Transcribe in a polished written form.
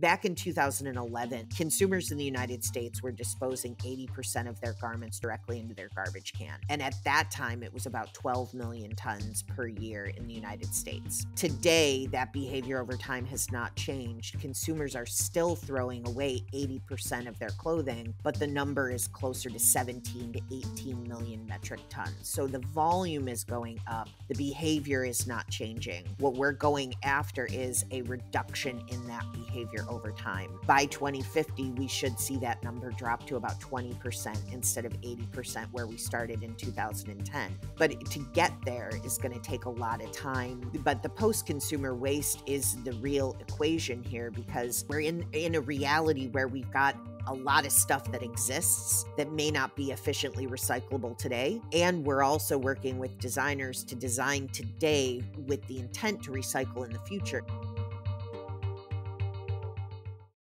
Back in 2011, consumers in the United States were disposing 80% of their garments directly into their garbage can. And at that time, it was about 12 million tons per year in the United States. Today, that behavior over time has not changed. Consumers are still throwing away 80% of their clothing, but the number is closer to 17 to 18 million metric tons. So the volume is going up. The behavior is not changing. What we're going after is a reduction in that behavior over time. By 2050, we should see that number drop to about 20% instead of 80% where we started in 2010. But to get there is going to take a lot of time. But the post-consumer waste is the real equation here, because we're in a reality where we've got a lot of stuff that exists that may not be efficiently recyclable today. And we're also working with designers to design today with the intent to recycle in the future.